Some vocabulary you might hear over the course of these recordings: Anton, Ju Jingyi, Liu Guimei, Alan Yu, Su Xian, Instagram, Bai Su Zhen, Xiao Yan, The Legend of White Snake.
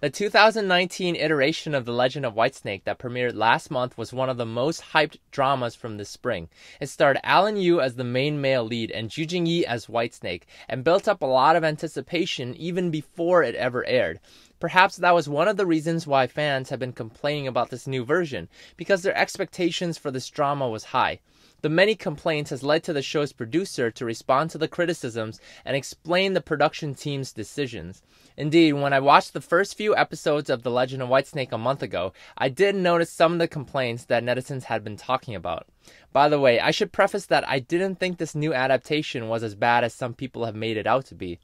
The 2019 iteration of The Legend of White Snake that premiered last month was one of the most hyped dramas from this spring. It starred Alan Yu as the main male lead and Ju Jingyi as White Snake, and built up a lot of anticipation even before it ever aired. Perhaps that was one of the reasons why fans have been complaining about this new version, because their expectations for this drama was high. The many complaints has led to the show's producer to respond to the criticisms and explain the production team's decisions. Indeed, when I watched the first few episodes of The Legend of White Snake a month ago, I did notice some of the complaints that netizens had been talking about. By the way, I should preface that I didn't think this new adaptation was as bad as some people have made it out to be.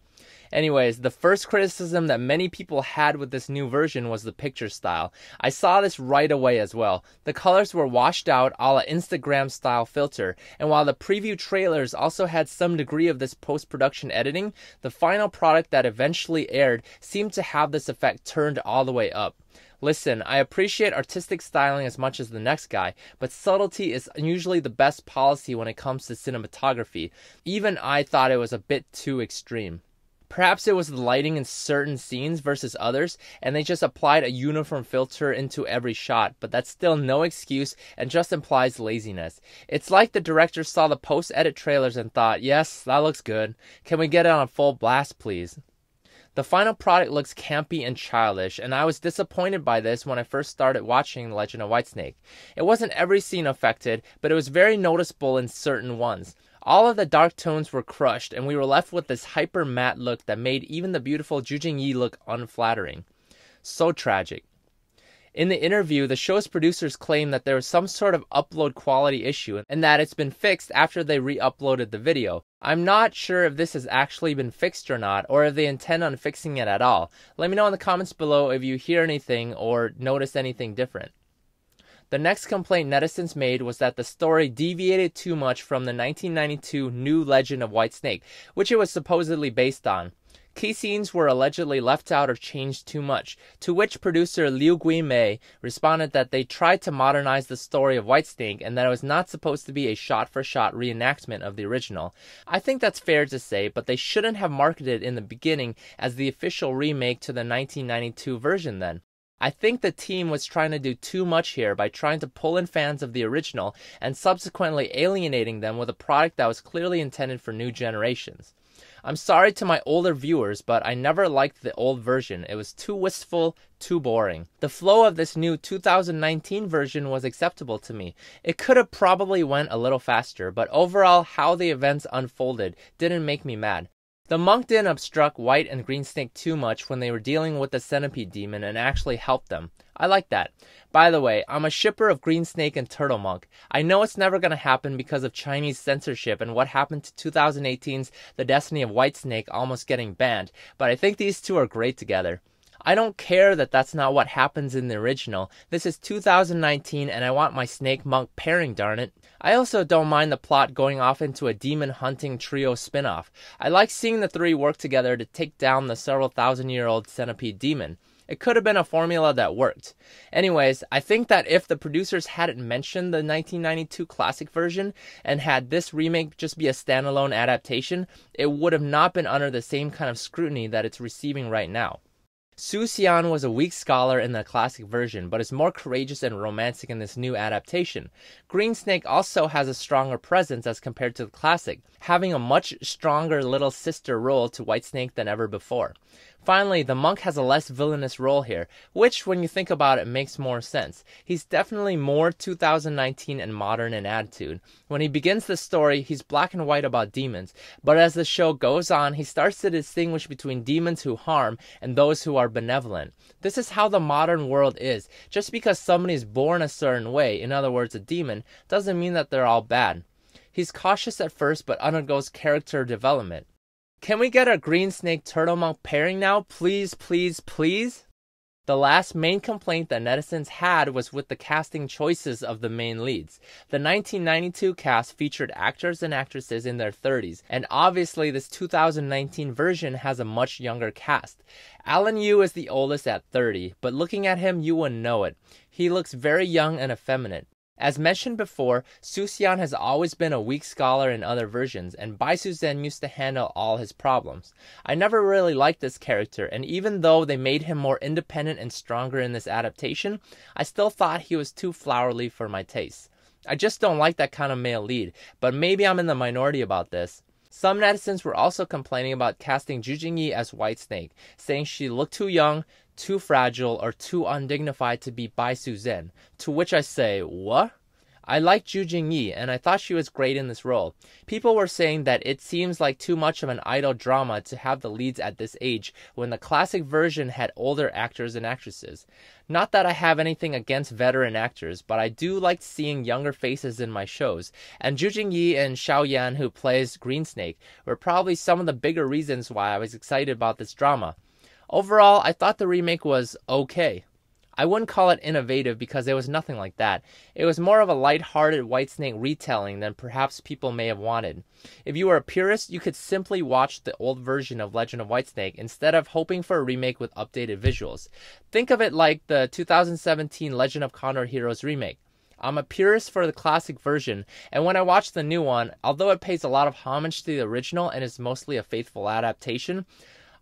Anyways, the first criticism that many people had with this new version was the picture style. I saw this right away as well. The colors were washed out a la Instagram style filter, and while the preview trailers also had some degree of this post-production editing, the final product that eventually aired seemed to have this effect turned all the way up. Listen, I appreciate artistic styling as much as the next guy, but subtlety is usually the best policy when it comes to cinematography. Even I thought it was a bit too extreme. Perhaps it was the lighting in certain scenes versus others, and they just applied a uniform filter into every shot, but that's still no excuse and just implies laziness. It's like the director saw the post-edit trailers and thought, yes, that looks good. Can we get it on full blast, please? The final product looks campy and childish, and I was disappointed by this when I first started watching The Legend of White Snake. It wasn't every scene affected, but it was very noticeable in certain ones. All of the dark tones were crushed, and we were left with this hyper matte look that made even the beautiful Ju Jingyi look unflattering. So tragic. In the interview, the show's producers claimed that there was some sort of upload quality issue and that it's been fixed after they re-uploaded the video. I'm not sure if this has actually been fixed or not, or if they intend on fixing it at all. Let me know in the comments below if you hear anything or notice anything different. The next complaint netizens made was that the story deviated too much from the 1992 New Legend of White Snake, which it was supposedly based on. Key scenes were allegedly left out or changed too much, to which producer Liu Guimei responded that they tried to modernize the story of White Snake and that it was not supposed to be a shot-for-shot reenactment of the original. I think that's fair to say, but they shouldn't have marketed it in the beginning as the official remake to the 1992 version then. I think the team was trying to do too much here by trying to pull in fans of the original and subsequently alienating them with a product that was clearly intended for new generations. I'm sorry to my older viewers, but I never liked the old version. It was too wistful, too boring. The flow of this new 2019 version was acceptable to me. It could have probably went a little faster, but overall how the events unfolded didn't make me mad. The monk didn't obstruct White and Green Snake too much when they were dealing with the centipede demon and actually helped them. I like that. By the way, I'm a shipper of Green Snake and Turtle Monk. I know it's never going to happen because of Chinese censorship and what happened to 2018's The Destiny of White Snake almost getting banned, but I think these two are great together. I don't care that that's not what happens in the original. This is 2019 and I want my snake monk pairing, darn it. I also don't mind the plot going off into a demon hunting trio spin-off. I like seeing the three work together to take down the several thousand-year-old centipede demon. It could have been a formula that worked. Anyways, I think that if the producers hadn't mentioned the 1992 classic version and had this remake just be a standalone adaptation, it would have not been under the same kind of scrutiny that it's receiving right now. Su Xian was a weak scholar in the classic version, but is more courageous and romantic in this new adaptation. Green Snake also has a stronger presence as compared to the classic, having a much stronger little sister role to White Snake than ever before. Finally, the monk has a less villainous role here, which, when you think about it, makes more sense. He's definitely more 2019 and modern in attitude. When he begins the story, he's black and white about demons, but as the show goes on, he starts to distinguish between demons who harm and those who are benevolent. This is how the modern world is. Just because somebody is born a certain way, in other words, a demon, doesn't mean that they're all bad. He's cautious at first, but undergoes character development. Can we get our Green Snake Turtle Monk pairing now? Please, please, please? The last main complaint that netizens had was with the casting choices of the main leads. The 1992 cast featured actors and actresses in their 30s, and obviously this 2019 version has a much younger cast. Alan Yu is the oldest at 30, but looking at him you wouldn't know it. He looks very young and effeminate. As mentioned before, Su Xian has always been a weak scholar in other versions, and Bai Su Zhen used to handle all his problems. I never really liked this character, and even though they made him more independent and stronger in this adaptation, I still thought he was too flowery for my taste. I just don't like that kind of male lead, but maybe I'm in the minority about this. Some netizens were also complaining about casting Ju Jingyi as White Snake, saying she looked too young, too fragile, or too undignified to be Bai Su Zhen, to which I say, what? I like Ju Jingyi, and I thought she was great in this role. People were saying that it seems like too much of an idol drama to have the leads at this age, when the classic version had older actors and actresses. Not that I have anything against veteran actors, but I do like seeing younger faces in my shows, and Ju Jingyi and Xiao Yan, who plays Green Snake, were probably some of the bigger reasons why I was excited about this drama. Overall, I thought the remake was okay. I wouldn't call it innovative because it was nothing like that. It was more of a light-hearted White Snake retelling than perhaps people may have wanted. If you were a purist, you could simply watch the old version of Legend of White Snake instead of hoping for a remake with updated visuals. Think of it like the 2017 Legend of Condor Heroes remake. I'm a purist for the classic version, and when I watch the new one, although it pays a lot of homage to the original and is mostly a faithful adaptation,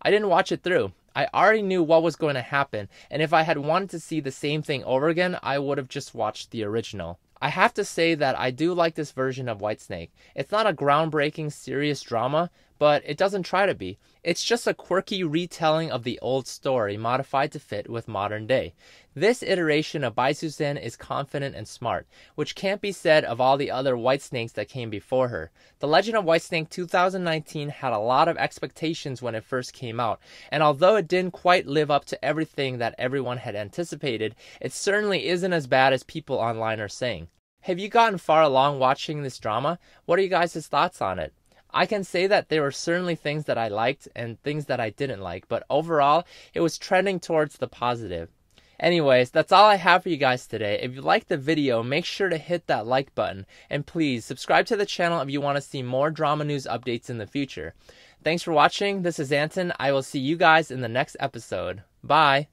I didn't watch it through. I already knew what was going to happen, and if I had wanted to see the same thing over again, I would have just watched the original. I have to say that I do like this version of White Snake. It's not a groundbreaking, serious drama, but it doesn't try to be. It's just a quirky retelling of the old story, modified to fit with modern day. This iteration of Bai Su Zhen is confident and smart, which can't be said of all the other White Snakes that came before her. The Legend of White Snake 2019 had a lot of expectations when it first came out, and although it didn't quite live up to everything that everyone had anticipated, it certainly isn't as bad as people online are saying. Have you gotten far along watching this drama? What are you guys' thoughts on it? I can say that there were certainly things that I liked and things that I didn't like, but overall, it was trending towards the positive. Anyways, that's all I have for you guys today. If you liked the video, make sure to hit that like button, and please subscribe to the channel if you want to see more drama news updates in the future. Thanks for watching. This is Anton. I will see you guys in the next episode. Bye!